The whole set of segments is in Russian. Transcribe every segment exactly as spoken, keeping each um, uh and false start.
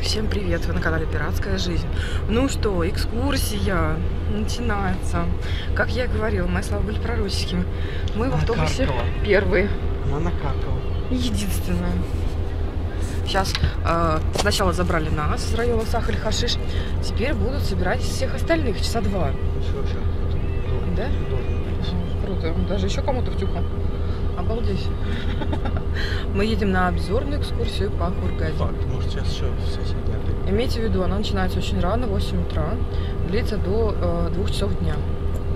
Всем привет! Вы на канале Пиратская жизнь. Ну что, экскурсия начинается. Как я и говорила, мои слова были пророческими. Мы в автобусе первые. Она накакала. Единственная. Сейчас э, сначала забрали нас с района Сахаль-Хашиш. Теперь будут собирать всех остальных часа два. Все, все. Да? Круто. Даже еще кому-то втюхал. Обалдеть. Мы едем на обзорную экскурсию по Хургаде. Может, сейчас еще соседняя. Имейте в виду, она начинается очень рано, в восемь утра, длится до э, двух часов дня.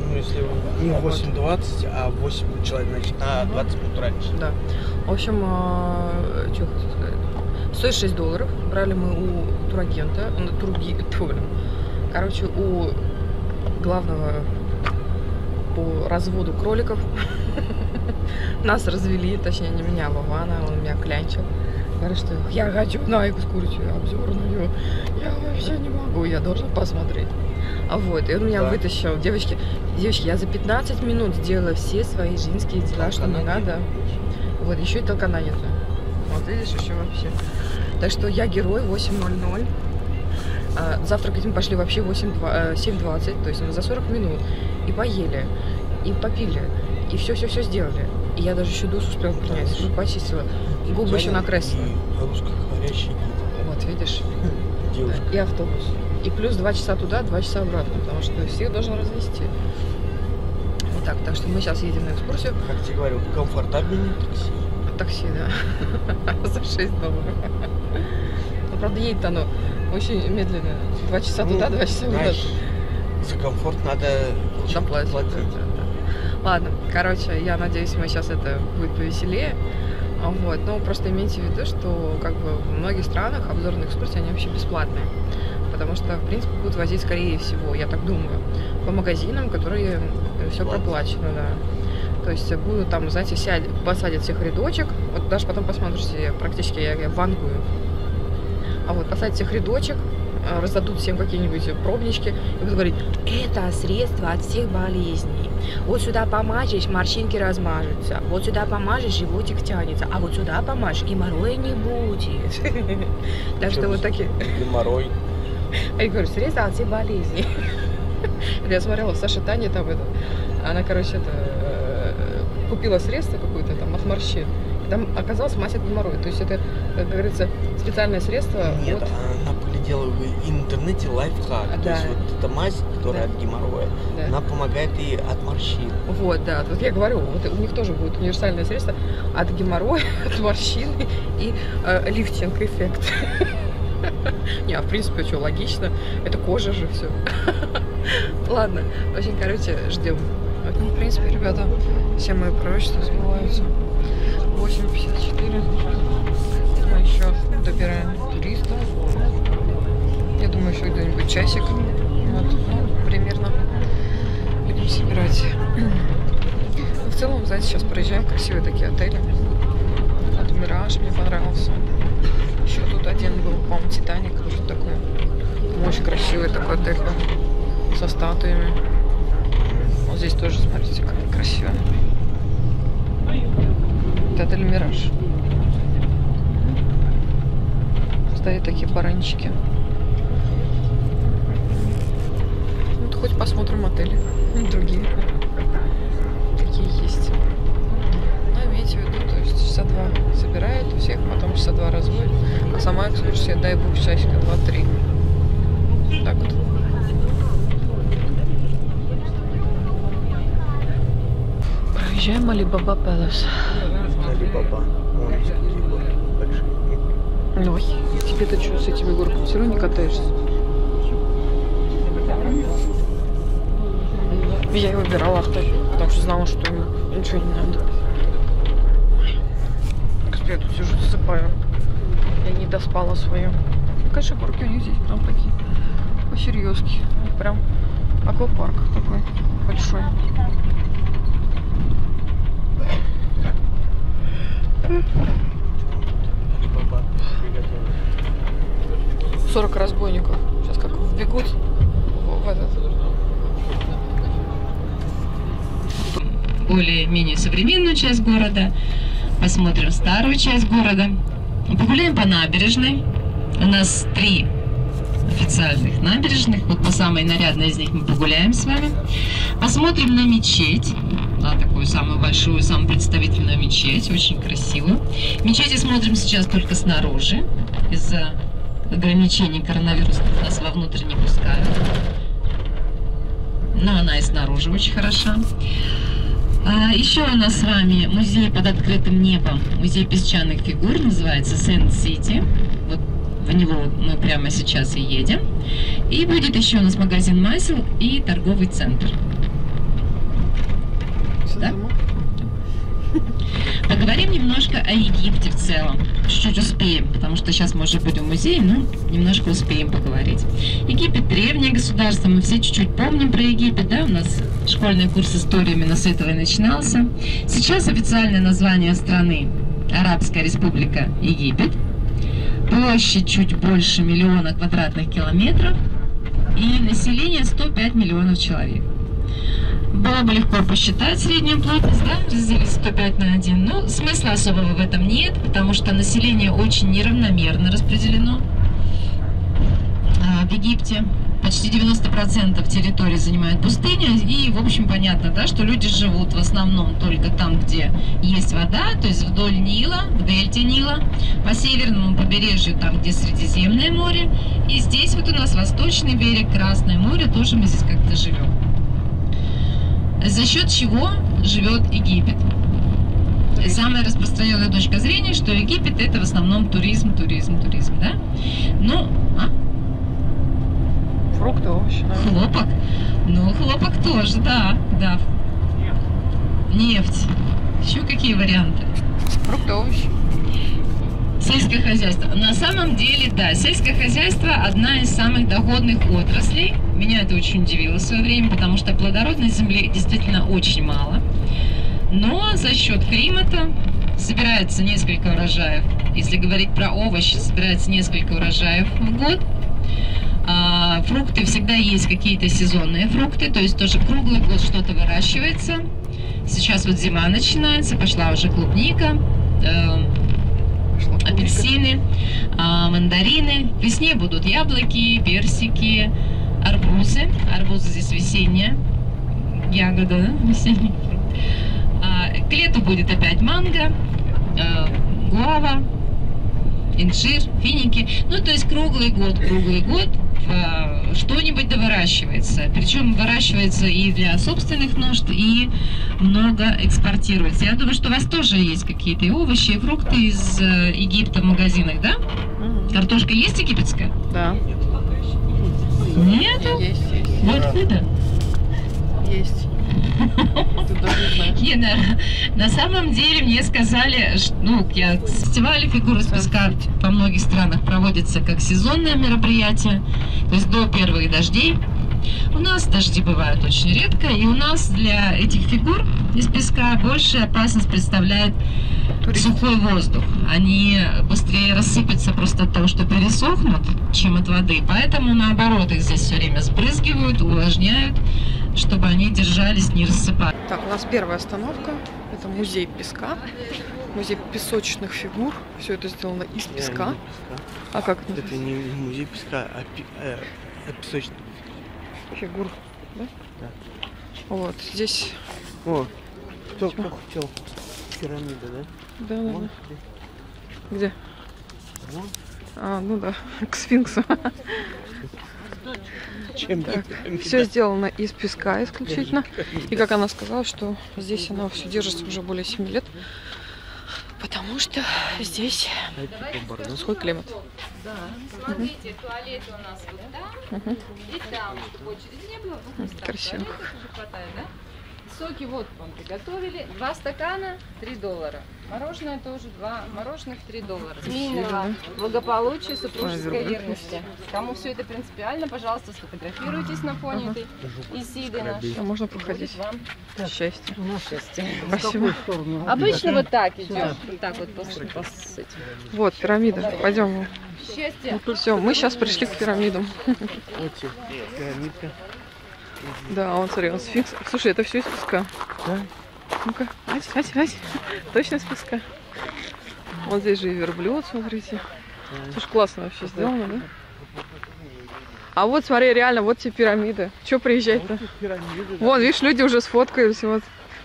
Ну, если не восемь двадцать, а восемь человек, значит, на угу. двадцать минут раньше. Да. В общем, э, что хочу сказать. сто шесть долларов брали мы у турагента, турги, турги, короче, у главного по разводу кроликов. Нас развели, точнее не меня, а Вована, он меня клянчил. Говорит, что я хочу на экскурсию обзорную, я вообще не могу, я должен посмотреть. А вот, и он меня да. вытащил. Девочки, девочки, я за пятнадцать минут сделала все свои женские дела, что мне надо. Вот, еще и толкананец. Вот, видишь, еще вообще. Так что я герой, восемь ноль ноль. А, завтракать мы пошли вообще семь двадцать, то есть за сорок минут. И поели, и попили, и все-все-все сделали. И я даже еще душ успела принять, да, почистила. Губы еще накрасила. Вот, видишь? Да. И автобус. И плюс два часа туда, два часа обратно, потому что всех должен развести. Вот так. Так что мы сейчас едем на экскурсию. Как тебе говорил, комфортабельнее такси. Такси, да. За шесть долларов. Но, правда, едет оно очень медленно. Два часа ну, туда, два часа обратно. За комфорт надо заплатить. Ладно, короче, я надеюсь, мы сейчас это будет повеселее. Вот, но просто имейте в виду, что как бы в многих странах обзорные экскурсии, они вообще бесплатные. Потому что, в принципе, будут возить, скорее всего, я так думаю, по магазинам, которые все проплачено, да. То есть будут там, знаете, сядь, посадят всех рядочек. Вот даже потом посмотрите, практически я, я вангую. А вот посадят всех рядочек, раздадут всем какие-нибудь пробнички и будут говорить, это средство от всех болезней. Вот сюда помажешь, морщинки размажутся. Вот сюда помажешь, животик тянется. А вот сюда помажешь, геморроя не будет. Так что вот такие... Геморрой. Я говорю, средство от всех болезней. Я смотрела, Саша Таня там это... Она, короче, купила средство какое-то там от морщин. Там оказалось мазь от геморроя. То есть это, как говорится, специальное средство. Нет, она делаю в интернете лайфхак, а, то да. есть вот эта мазь, которая да. от геморроя, да. она помогает и от морщин. Вот, да, вот я говорю, вот у них тоже будет универсальное средство от геморроя, от морщин и э, лифтинг-эффект. Не, а в принципе, что, логично, это кожа же все. Ладно, очень, короче, ждем. Ну, в принципе, ребята, все мои пророчества сбываются. восемь пятьдесят четыре, мы еще добираем туристов. Я думаю, еще где-нибудь часик. Вот, ну, примерно будем собирать. В целом, знаете, сейчас проезжаем красивые такие отели. Вот Мираж мне понравился. Еще тут один был, по-моему, Титаник, что-то такое. Очень красивый такой отель был. Со статуями. Вот здесь тоже, смотрите, как красиво. Это отель Мираж. Стоят такие баранчики. Хоть посмотрим отели другие, такие есть. Но имейте в виду, то есть часа два собирает всех, потом часа два разводит, а сама экскурсия, дай бог, часика два-три. Так вот. Проезжаем Alibaba Palace. Alibaba. Ой, тебе-то что, с этими горками все равно не катаешься? Я и выбирала авто, потому что знала, что ничего не надо. Господи, я тут сижу, засыпаю. Я не доспала свою. Ну, конечно, горки у них здесь прям такие по-серьезки. Прям аквапарк такой большой. сорок разбойников. Сейчас как вбегут в этот... более-менее современную часть города, посмотрим старую часть города, погуляем по набережной, У нас три официальных набережных. Вот по самой нарядной из них мы погуляем с вами. Посмотрим на мечеть. На такую самую большую, самую представительную мечеть. Очень красивую. Мечети смотрим сейчас только снаружи. Из-за ограничений коронавируса нас вовнутрь не пускают. Но она и снаружи очень хороша. А еще у нас с вами музей под открытым небом. Музей песчаных фигур. Называется Sand City. Вот в него мы прямо сейчас и едем. И будет еще у нас магазин масел и торговый центр. Да? Поговорим немножко о Египте в целом. Чуть-чуть успеем, потому что сейчас мы уже будем в музее, но немножко успеем поговорить. Египет – древнее государство, мы все чуть-чуть помним про Египет, да? У нас школьный курс истории именно с этого и начинался. Сейчас официальное название страны – Арабская Республика Египет. Площадь чуть больше миллиона квадратных километров и население сто пять миллионов человек. Было бы легко посчитать среднюю плотность, да, разделить сто пять на один, но смысла особого в этом нет, потому что население очень неравномерно распределено в Египте. Почти девяносто процентов территории занимает пустыня, и, в общем, понятно, да, что люди живут в основном только там, где есть вода, то есть вдоль Нила, в дельте Нила, по северному побережью, там, где Средиземное море, и здесь вот у нас восточный берег, Красное море, тоже мы здесь как-то живем. За счет чего живет Египет? Самая распространенная точка зрения, что Египет — это в основном туризм, туризм, туризм, да? Ну, а? Фрукты, овощи, наверное. Хлопок? Ну, хлопок тоже, да, да. Нефть. Нефть. Еще какие варианты? Фрукты, овощи. Сельское хозяйство. На самом деле, да, сельское хозяйство – одна из самых доходных отраслей. Меня это очень удивило в свое время, потому что плодородной земли действительно очень мало. Но за счет климата собирается несколько урожаев. Если говорить про овощи, собирается несколько урожаев в год. А фрукты всегда есть какие-то сезонные фрукты, то есть тоже круглый год что-то выращивается. Сейчас вот зима начинается, пошла уже клубника. Апельсины, мандарины, к весне будут яблоки, персики, арбузы. Арбузы здесь весенняя ягода, да? Весенний фрукт. К лету будет опять манго, гуава, инжир, финики. Ну, то есть круглый год, круглый год что-нибудь довыращивается. Причем выращивается и для собственных нужд, и много экспортируется. Я думаю, что у вас тоже есть какие-то и овощи, и фрукты из Египта в магазинах, да? Угу. Картошка есть египетская? Да. Нету? Есть, есть. Вот откуда? Есть. Не, на, на самом деле мне сказали, что, ну, я фестивали фигуры с песка по многих странах проводятся как сезонное мероприятие, то есть до первых дождей. У нас дожди бывают очень редко, и у нас для этих фигур из песка больше опасность представляет сухой воздух. Они быстрее рассыпятся просто от того, что пересохнут, чем от воды. Поэтому, наоборот, их здесь все время сбрызгивают, увлажняют, чтобы они держались, не рассыпались. Так, у нас первая остановка. Это музей песка. Музей песочных фигур. Все это сделано из песка. А как это? Это не музей песка, а песочных фигур. Да? Да. Вот, здесь... О, кто, кто хотел? Пирамида, да? Да, да. Где? Вон. А, ну да, к сфинксу. Чем так, все сделано из песка исключительно. И как она сказала, что здесь она все держится уже более семи лет. Потому что здесь сухой климат. Да. Смотрите, туалет у нас вот там. Угу. И там очереди не было. Красиво. Соки вот вам приготовили. Два стакана, три доллара. Мороженое тоже два. Мороженых три доллара. Милого благополучия, супружеской верности. Кому все это принципиально, пожалуйста, сфотографируйтесь на фоне этой Исиды нашей. Можно проходить. Вам счастье. Счастье. Спасибо. Обычно вот так идем. Вот так вот после посыпать. Вот пирамида. Пойдем. Счастье. Все, мы сейчас пришли к пирамидам. Пирамидка. Да, он, смотри, он сфикс. Слушай, это все из песка. Да? Ну-ка, ась, ась, ась. Точно из песка. Вот здесь же и верблюд, смотрите. Слушай, классно вообще сделано, да? А вот, смотри, реально, вот те пирамиды. Че приезжать-то? Вот пирамиды, да. Вон, видишь, люди уже сфоткались. Вот,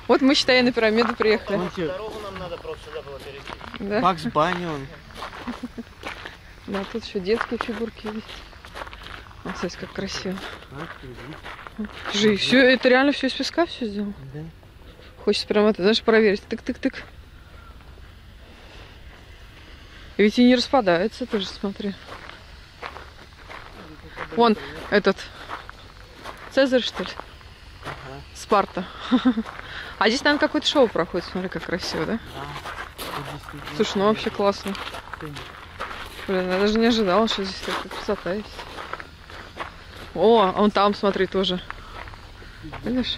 вот мы, считай, на пирамиду приехали. Дорогу нам надо просто сюда было перейти. Да? Пакс Банни он. Да, тут еще детские фигурки есть. Вот, смотри, как красиво. Жи, все, это реально все из песка все сделано? Да. Хочется прям это, знаешь, проверить. Тык-тык-тык. Ведь и не распадается, ты же смотри. Вон этот Цезарь, что ли? Ага. Спарта. А здесь, наверное, какое-то шоу проходит. Смотри, как красиво, да? Да. Слушай, ну вообще классно. Блин, я даже не ожидала, что здесь такая красота есть. О, а вон там, смотри, тоже. Видишь?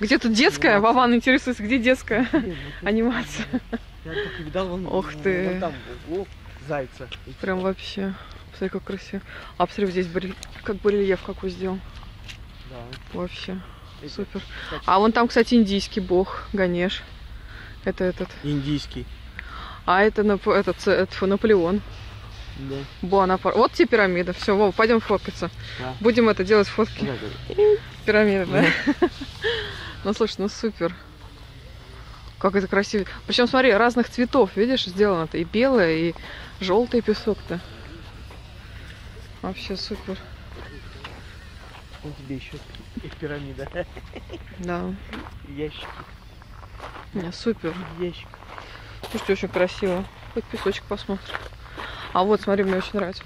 Где тут детская? Вован интересуется, где детская анимация? Я только видал, вон, ох ты. Вон там, о, зайца. Прям вообще. Посмотри, как красиво. А посмотри, здесь барель... как барельеф какой сделал. Да. Вообще. Это супер. Кстати, а вон там, кстати, индийский бог Ганеш. Это этот. Индийский. А это, нап... этот, это Наполеон. Да. Буанапар... Вот тебе пирамида. Все, Вова, пойдем фоткаться. Да. Будем это делать, фотки. Да, да. Пирамида, да? Да. Ну, слушай, ну супер. Как это красиво. Причем, смотри, разных цветов, видишь, сделано-то. И белое, и желтый песок-то. Вообще супер. У тебя еще и пирамида. Да. Ящик. Не, супер. Ящик. Слушайте, очень красиво. Хоть песочек посмотрим. А вот, смотри, мне очень нравится.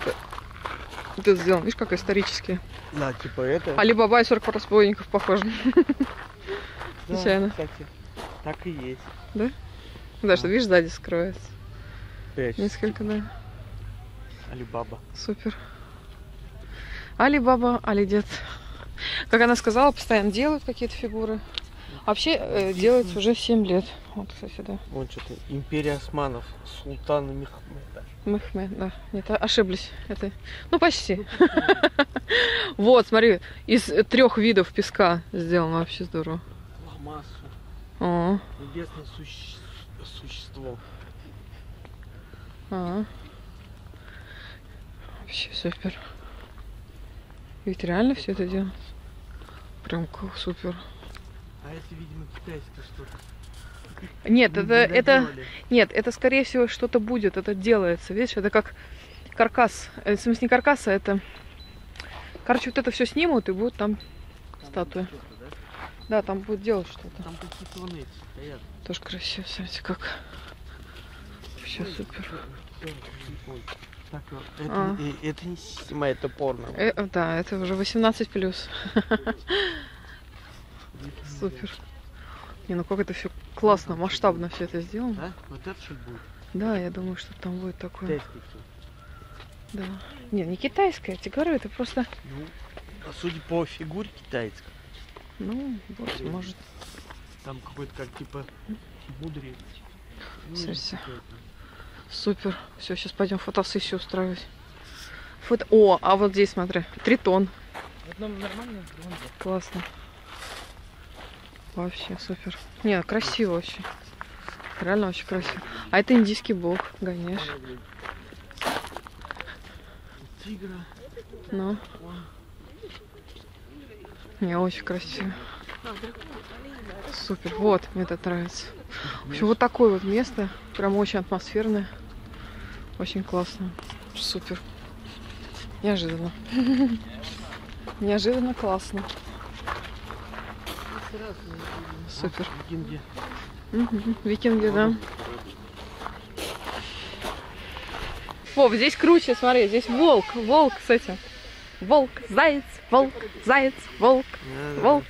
Вот это сделано. Видишь, как исторические. Да, типа это. Али-Баба и сорок разбойников, похоже. Да, случайно. Кстати, так и есть. Да? Да, а. Что, видишь, сзади скрывается. Прячься. Несколько, да. Али-Баба. Супер. Али-Баба, Али-Дед. Как она сказала, постоянно делают какие-то фигуры. Вообще э, делается уже семь лет. Вот, кстати, да. Вон что-то. Империя османов. Султана Мехмеда. Мехмед, да. Нет, ошиблись. Это... Ну, почти. Вот, смотри. Из трех видов песка сделано. Вообще здорово. Ламасу. Небесное существо. Вообще супер. Ведь реально все это делается. Прям как супер. А это, видимо, китайское что-то. Нет, это, это, нет, это, скорее всего, что-то будет. Это делается, видишь? Это как каркас. В смысле, не каркаса, это... Короче, вот это все снимут, и будут там, там статуи. Да? Да, там будет делать что-то. Там какие-то луны стоят. Тоже красиво, смотрите, как. Все супер. Так, это, а. это, это не система, это порно. Э, да, это уже восемнадцать плюс. Супер. Не, ну как это все классно, масштабно все это сделано. Да? Вот это что будет? Да, я думаю, что там будет такое. Китайское. Да. Не, не китайское, я тебе говорю, это просто... Ну, а судя по фигуре китайская. Ну, вот, может. Там какой-то как типа мудрец. Сердце. Супер. Все, сейчас пойдем фотосессию устраивать. Фото... О, а вот здесь, смотри, тритон. Нормально? Классно. Вообще супер. Не, красиво вообще. Реально очень красиво. А это индийский бог, Ганеш. Тигра. Ну. Не, очень красиво. Супер. Вот, мне это нравится. В общем, вот такое вот место. Прям очень атмосферное. Очень классно. Супер. Неожиданно. Неожиданно классно. Супер. Викинги. Угу. Викинги, да. О, здесь круче, смотри. Здесь волк. Волк, кстати. Волк, заяц, волк, заяц, волк, волк.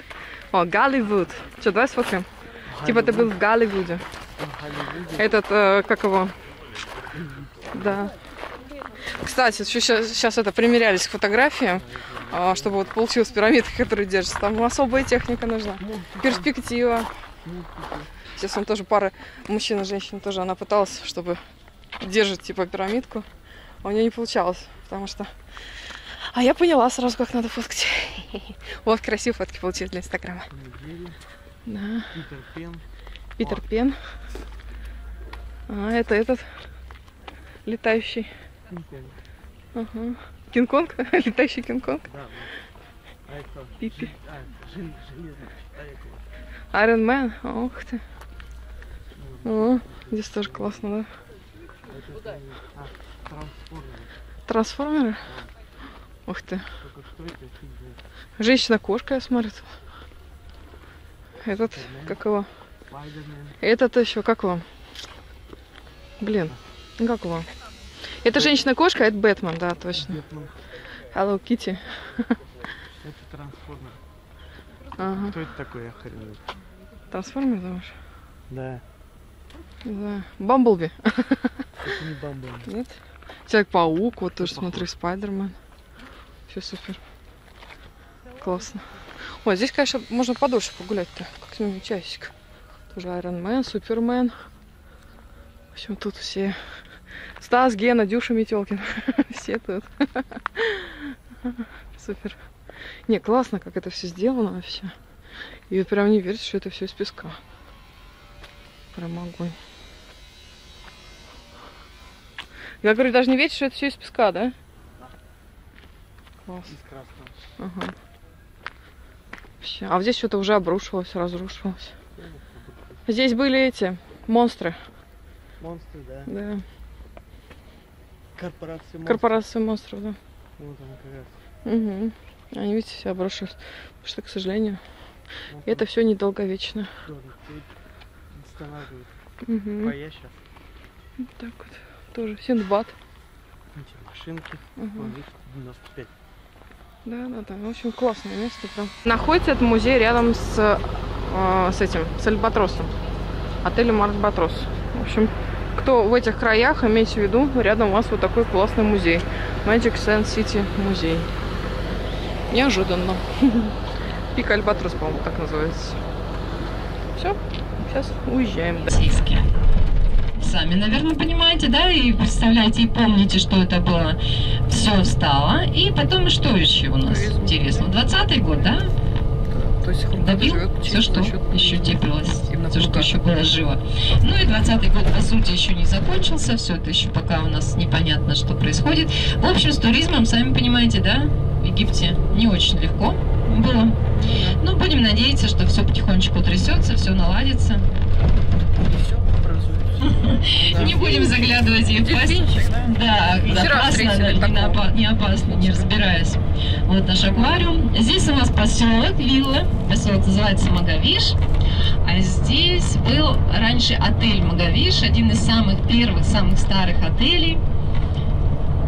О, Голливуд. Что, давай сфоткаем? Типа ты был в Голливуде. Этот, э, как его? Да. Кстати, сейчас, сейчас это примерялись к фотографиям, э, чтобы вот получилась пирамида, которая держится. Там особая техника нужна. Перспектива. Сейчас он тоже пара мужчин и женщин тоже. Она пыталась, чтобы держать типа пирамидку. А у нее не получалось, потому что... А я поняла сразу, как надо фоткать. Вот красивые фотки получились для Инстаграма. Да. Питер Пен. Питер Пен. А, это этот. летающий? Кинг-конг. Ага. Кинг-конг? Летающий кинг-конг? Да. Пипи. Iron Man? Ох ты. О, здесь тоже классно, да? Трансформеры? Ух ты. Женщина-кошка, я смотрю. Этот, как его? Этот еще, как вам? Блин, как вам? Это женщина-кошка, а это Бэтмен, да, точно. Hello Kitty. Это трансформер. Ага. Кто это такой, я хрен знает. Трансформер, думаешь? Да. Да. Бамблби. Это не Бамблби. Нет? Человек-паук, вот тоже смотри, Спайдермен. Все супер. Классно. Ой, здесь, конечно, можно подольше погулять-то. Как минимум часик. Тоже Айронмен, Супермен. В общем, тут все. Стас, Гена, Дюша, Метелкин. Все тут. Супер. Не, классно, как это все сделано вообще. И вот прям не верится, что это все из песка. Прям огонь. Я говорю, даже не верится, что это все из песка, да? Да. Класс. Из красного. Ага. Вообще. А вот здесь что-то уже обрушилось, разрушилось. Здесь были эти монстры. Монстры, да. Да. Корпорации монстров. Корпорации монстров, да. Вот она как раз. Угу. Они, видите, все обрушились. Потому что, к сожалению, ну, это все недолговечно. Угу. Боящие. Вот так вот. Тоже Синдбад. Эти машинки. Угу. девяносто пять. Да, да, да. В общем, классное место там. Находится этот музей рядом с, э, с этим, с Альбатросом. Отелем Альбатрос. В общем, кто в этих краях, имейте в виду, рядом у вас вот такой классный музей. Magic Sand City музей. Неожиданно. Пик Альбатрос, по-моему, так называется. Все, сейчас уезжаем. Российские. Сами, наверное, понимаете, да, и представляете, и помните, что это было. Все стало. И потом, что еще у нас интересно? двадцатый год, да? То есть добил все, что еще теплилось, все, что еще было живо. Ну и двадцатый год, по сути, еще не закончился. Все это еще пока у нас непонятно, что происходит. В общем, с туризмом, сами понимаете, да, в Египте не очень легко было. Но будем надеяться, что все потихонечку трясется, все наладится. И все образуется. Не будем заглядывать и впасть. Да, опасно, не опасно, не разбираясь. Вот наш аквариум. Здесь у нас поселок, вилла. Поселок называется Магавиш. А здесь был раньше отель Магавиш, один из самых первых, самых старых отелей.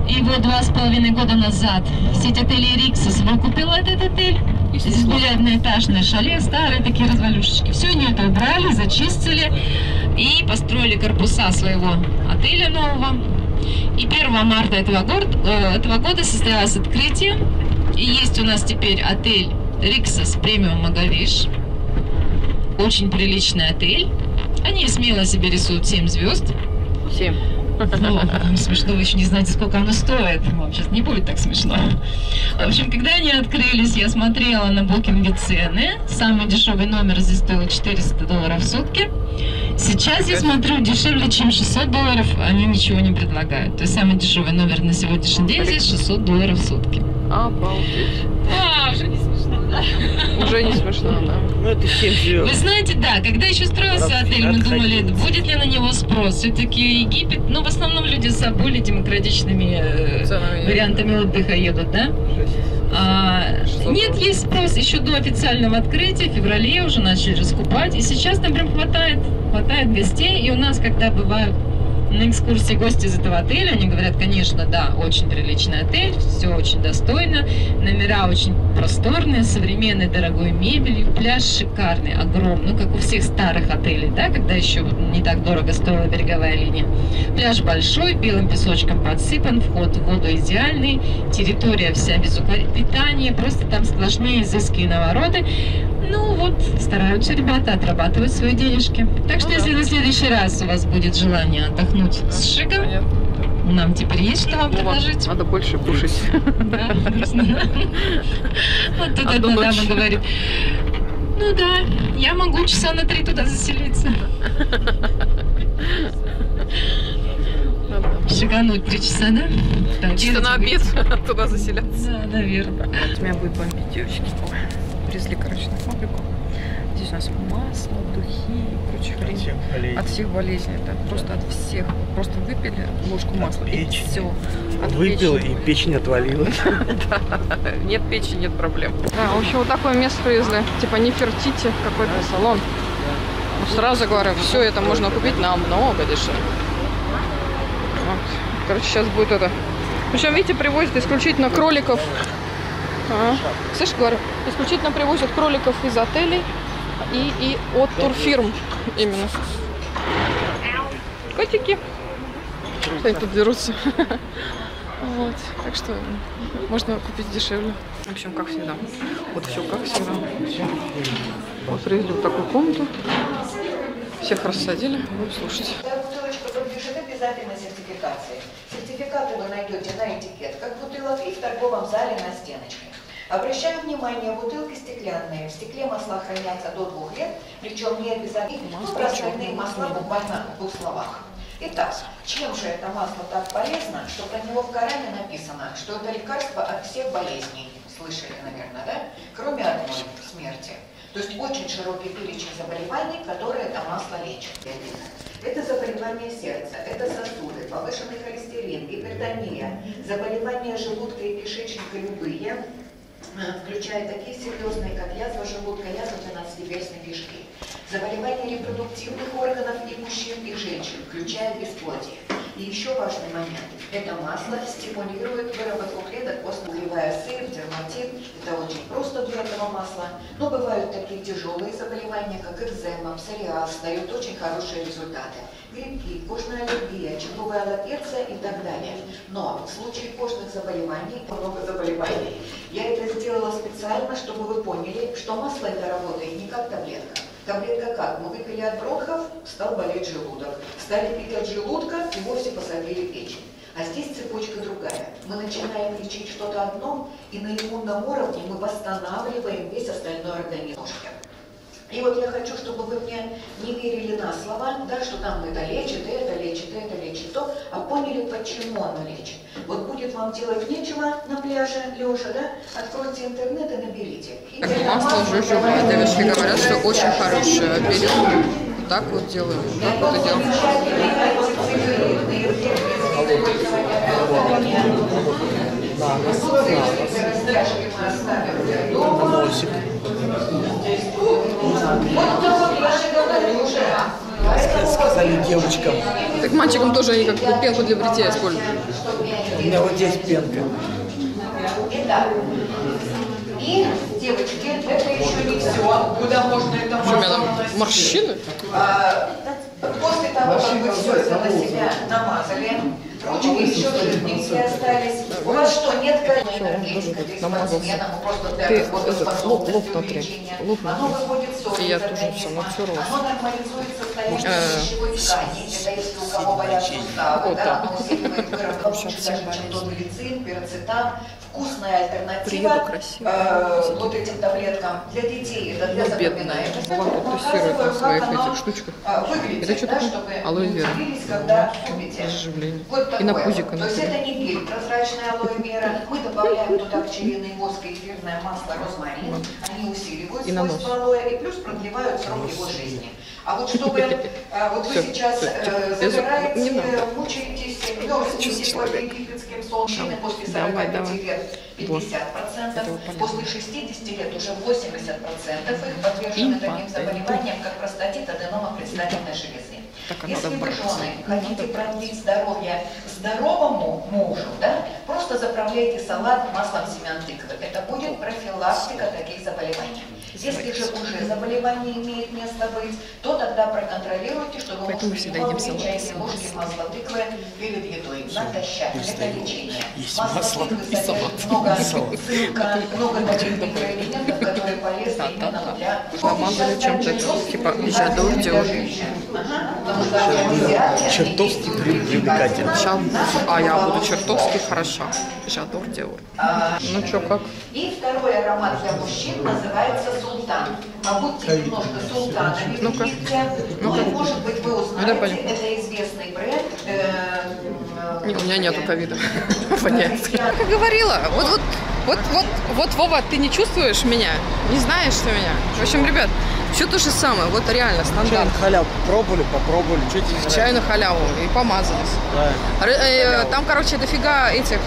И вот два с половиной года назад сеть отелей Риксос выкупила этот отель. Здесь были одноэтажные шале, старые такие развалюшечки. Все они это убрали, зачистили и построили корпуса своего отеля нового. И первого марта этого года, этого года состоялось открытие. И есть у нас теперь отель Риксос Премиум Магавиш. Очень приличный отель. Они смело себе рисуют семь звезд. семь. Ну, смешно, вы еще не знаете, сколько оно стоит. Вам сейчас не будет так смешно. В общем, когда они открылись, я смотрела на букинге цены. Самый дешевый номер здесь стоил четыреста долларов в сутки. Сейчас я смотрю, дешевле, чем шестьсот долларов, они ничего не предлагают. То есть самый дешевый номер на сегодняшний день здесь шестьсот долларов в сутки. Обалдеть. А, уже не смешно, да? Уже не смешно, да. Ну, это семь звезд. Вы знаете, да, когда еще строился отель, мы думали, будет ли на него спрос. Все-таки Египет, ну, в основном люди с более демократичными вариантами отдыха едут, да? Нет, есть спрос еще до официального открытия, в феврале уже начали раскупать. И сейчас нам прям хватает, хватает гостей. И у нас, когда бывают на экскурсии гости из этого отеля, они говорят, конечно, да, очень приличный отель, все очень достойно, номера очень просторные, современной дорогой мебели, пляж шикарный, огромный, ну, как у всех старых отелей, да, когда еще не так дорого стоила береговая линия. Пляж большой, белым песочком подсыпан, вход в воду идеальный, территория вся без питания, просто там сплошные изыски и навороты. Ну вот, стараются ребята, отрабатывать свои денежки. Так что, если на следующий раз у вас будет желание отдохнуть с шиком, нам теперь есть что вам предложить. Надо больше кушать. Да, нужно. Вот тут одна дама говорит, ну да, я могу часа на три туда заселиться. шагануть три часа, да? Да, чисто на обед туда заселяться. Да, наверное. Вот меня будет бомбить, девочки. Пришли, короче, на фабрику. Здесь у нас масло, духи и прочее. От всех болезней. От всех болезней, да. Просто от всех. Просто выпили ложку масла от и все. От Выпил печени. И печень отвалилась. Нет печени, нет проблем. Да, в общем, вот такое место привезли. Типа Нефертити, какой-то салон. Сразу говорю, все это можно купить намного дешевле. Короче, сейчас будет это. Причем, видите, привозят исключительно кроликов. А, слышишь, говорю, исключительно привозят кроликов из отелей и, и от турфирм именно. Котики. Что они тут дерутся? Вот. Так что можно купить дешевле. В общем, как всегда. Вот все как всегда. Вот привезли вот такую комнату. Всех рассадили. Будем слушать. Обязательно сертификации. Сертификаты вы найдете на этикетках бутылок и в торговом зале на стеночке. Обращаю внимание, бутылки стеклянные. В стекле масла хранятся до двух лет, причем не обязательно. Ну, про остальные масла буквально в двух словах. Итак, чем же это масло так полезно, что про него в Коране написано, что это лекарство от всех болезней. Слышали, наверное, да? Кроме одной смерти. То есть очень широкий перечень заболеваний, которые это масло лечит. Это заболевание сердца, это сосуды, повышенный холестерин, гипертония, заболевания желудка и кишечника любые, включая такие серьезные, как язва желудка, язва двенадцатиперстной кишки, заболевания репродуктивных органов и мужчин и женщин, включая бесплодие. И еще важный момент. Это масло стимулирует выработку клеток костно-углевая сыр, дерматит. Это очень просто для этого масла. Но бывают такие тяжелые заболевания, как экзема, псориаз, дают очень хорошие результаты. Грибки, кожная аллергия, чугунная аллопеция и так далее. Но в случае кожных заболеваний, много заболеваний, я это сделала специально, чтобы вы поняли, что масло это работает не как таблетка. Таблетка как? Мы выпили от бронхов, стал болеть желудок. Стали пить от желудка и вовсе посадили печень. А здесь цепочка другая. Мы начинаем лечить что-то одно, и на иммунном уровне мы восстанавливаем весь остальной организм. И вот я хочу, чтобы вы мне не верили на слова, да, что там это лечит, и это лечит, и это лечит, то, а поняли, почему оно лечит. Вот будет вам делать нечего на пляже, лежа, да, откройте интернет и наберите. И так, масло жужжевое, девочки говорят, что очень хорошее. Берем, вот так вот делаем, вот так вот и делаем. Сказали девочкам. Так мальчикам тоже они как бы пенку для бритья используют. У меня вот здесь пенка. И, девочки, это еще не все. Куда можно это масло? Морщины? После того, как вы все это на себя намазали, ручки еще жирненькие остались. У вас что, нет калорийной энергетики? Здесь спортсменам просто для работоспособности увеличения. Оно выводит соль из организма, оно нормализуется состояние пищевой ткани. Это если у кого болят суставы, да, оно усиливает выработку даже чем тот глицин, пироцетам. Вкусная альтернатива э, вот этим таблеткам для детей, это для запоминаемости. Показываю, как своих оно штучках. Выглядит, это да, чтобы алоэ вера. Когда купите. Вот такое. И на пузико, то есть это не гель, прозрачная алоэ вера. Мы добавляем туда пчелиный воск и эфирное масло розмарин. Вот. Они усиливают и свойства алоэ и плюс продлевают срок его жизни. А вот чтобы вот вы сейчас загораете, мучаетесь, мерзнете под египетским солнцем после сорока пяти лет пятьдесят процентов, после шестидесяти лет уже восемьдесят процентов их подвержены таким заболеваниям, как простатит, аденома предстательной железы. Если вы, жены, хотите продлить здоровье здоровому мужу, да, просто заправляйте салат маслом семян тыквы. Это будет профилактика таких заболеваний. Если же уже заболевание имеет место быть, то тогда проконтролируйте, чтобы муж принимал две чайные ложки масла тыквы перед едой. Натощак. Это лечение. Масло тыквы содержит много цинка, много таких микроэлементов, которые полезны именно для... Помазали чем-то, типа, жадо, делали. Чертовски привлекательно. Сейчас, а я буду чертовски хороша. Жадор Диор. Ну что, как? И второй аромат для мужчин называется султан. А будьте немножко султанами. Ну-ка. Ну-ка. Может быть, вы узнаете, это известный бренд. Не, у меня нету ковида. Понятно. Как говорила, вот вот вот вот вот Вова, ты не чувствуешь меня, не знаешь что меня. В общем, ребят, все то же самое, вот реально стандарт. Чай на халяву пробовали, попробовали, что тебе нравится? Чай на халяву и помазались. Да. Халяву. Там, короче, дофига этих,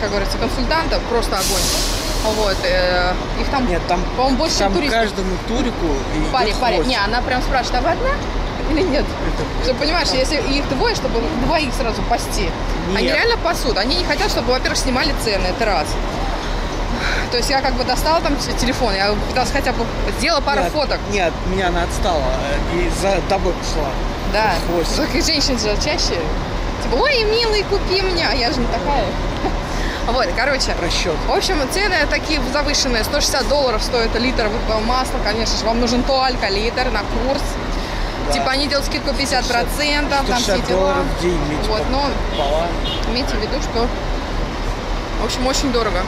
как говорится, консультантов, просто огонь. Вот, э, их там, нет, там, по-моему, больше там туристов. Каждому турику паре, паре. Не, она прям спрашивает, а вы одна или нет? Это, чтобы, это, понимаешь, это. Если их двое, чтобы двоих сразу пасти. Нет. Они реально пасут. Они не хотят, чтобы, во-первых, снимали цены, это раз. То есть я как бы достала там телефон, я пыталась хотя бы, сделала пару нет, фоток. Нет, меня она отстала и за тобой пошла. Да, таких женщин же чаще. Типа, ой, милый, купи меня, я же не такая. Вот, короче, расчет. В общем, цены такие завышенные, сто шестьдесят долларов стоит литр вот масла, конечно же, вам нужен туалька, литр на курс, да. Типа они делают скидку пятьдесят процентов, там все дела, вот, но имейте в виду, что, в общем, очень дорого.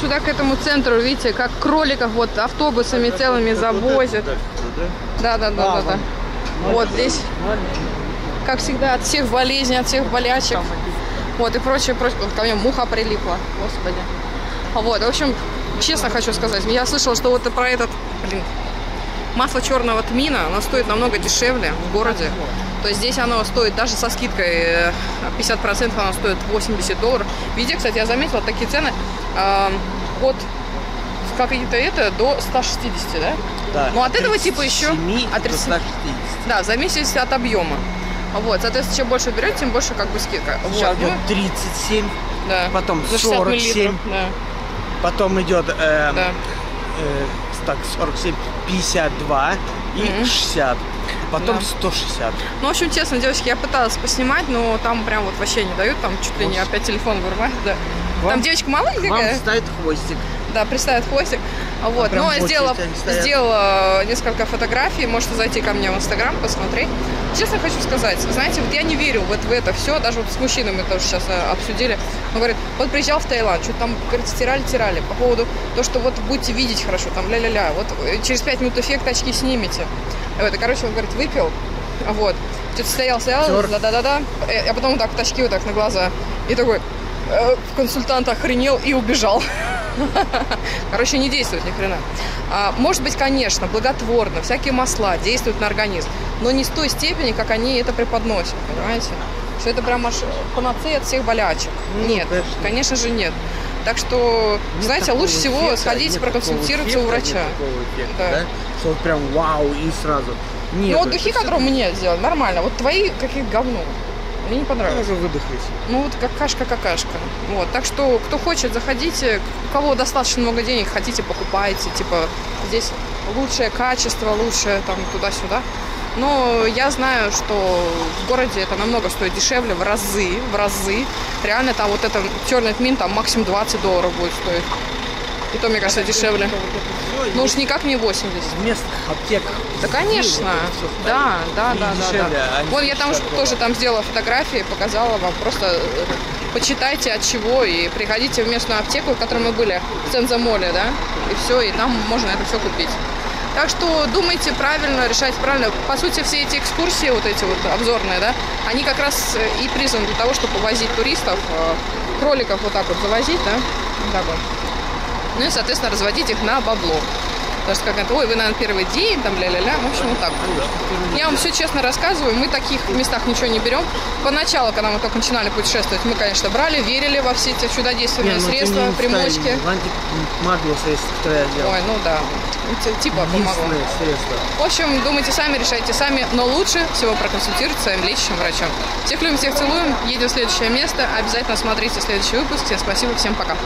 Сюда, к этому центру, видите, как кроликов вот автобусами целыми завозят, да-да-да-да-да, вот здесь, как всегда, от всех болезней, от всех болячек. Вот, и прочее, прочее. Ко мне муха прилипла, господи. Вот, в общем, честно хочу сказать, я слышала, что вот про этот, блин, масло черного тмина, оно стоит намного дешевле в городе. То есть здесь оно стоит, даже со скидкой пятьдесят процентов, оно стоит восемьдесят долларов. Везде, кстати, я заметила такие цены э, от какие-то это до ста шестидесяти, да? Да. Ну, от этого типа еще... От тридцати семи до ста шестидесяти. Да, за месяц от объема. Вот, соответственно, чем больше берете, тем больше как бы скидка. Сейчас вот, ну, тридцать семь, да. Потом сорок семь, да. Потом идет э, да. э, так, сорок семь, пятьдесят два и mm-hmm. шестьдесят, потом да. сто шестьдесят. Ну, в общем, честно, девочки, я пыталась поснимать, но там прям вот вообще не дают, там чуть ли не опять телефон вырывают, да. Вам, там девочка маленькая. Вам ставит хвостик. Да, приставит хвостик. Вот. Но сделала, сделала несколько фотографий, можете зайти ко мне в Инстаграм, посмотреть. Честно хочу сказать, знаете, вот я не верю вот в это все, даже вот с мужчинами тоже сейчас обсудили. Он говорит, вот приезжал в Таиланд, что-то там, говорит, стирали-тирали по поводу того, что вот будете видеть хорошо, там ля-ля-ля, вот через пять минут эффект очки снимете. Вот, и, короче, он говорит, выпил, вот, что-то стоял, стоял, да-да-да-да, а потом вот так вот очки вот так на глаза, и такой... Консультант охренел и убежал. Короче, не действует ни хрена. Может быть, конечно, благотворно, всякие масла действуют на организм, но не с той степени, как они это преподносят, понимаете? Что это прям аж панацея от всех болячек. Нет, конечно же нет. Так что, знаете, лучше всего сходить проконсультироваться у врача. Что вот прям вау и сразу. Ну вот духи, которые мне сделали, нормально. Вот твои какие-то говно. Мне не понравилось. Можно выдохнуть. Ну вот какашка-какашка. Вот. Так что, кто хочет, заходите. У кого достаточно много денег, хотите, покупайте. Типа, здесь лучшее качество, лучшее там туда-сюда. Но я знаю, что в городе это намного стоит дешевле, в разы, в разы. Реально там вот этот черный тмин, там максимум двадцать долларов будет стоить. И то, мне кажется, дешевле. Ну уж никак не восемьдесят. В местных аптеках. Да, конечно. Да, да, да, да, да. Вот я там тоже там сделала фотографии, показала вам. Просто почитайте от чего и приходите в местную аптеку, в которой мы были, в Средиземном море, да? И все, и там можно это все купить. Так что думайте правильно, решайте правильно. По сути, все эти экскурсии, вот эти вот обзорные, да, они как раз и призваны для того, чтобы возить туристов, кроликов вот так вот завозить, да? Да, вот. Ну и, соответственно, разводить их на бабло. Потому что, как говорят, ой, вы, наверное, первый день, там, ля-ля-ля. В общем, вот так. Я вам все честно рассказываю, мы в таких местах ничего не берем. Поначалу, когда мы только начинали путешествовать, мы, конечно, брали, верили во все эти чудодейственные не, ну, средства, не примочки. Магия средств, которое я делал. Ой, ну да. Типа помогло. В общем, думайте сами, решайте сами, но лучше всего проконсультироваться с своим лечащим врачом. Всех любим, всех целуем, едем в следующее место. Обязательно смотрите следующий выпуск. Всем спасибо, всем пока.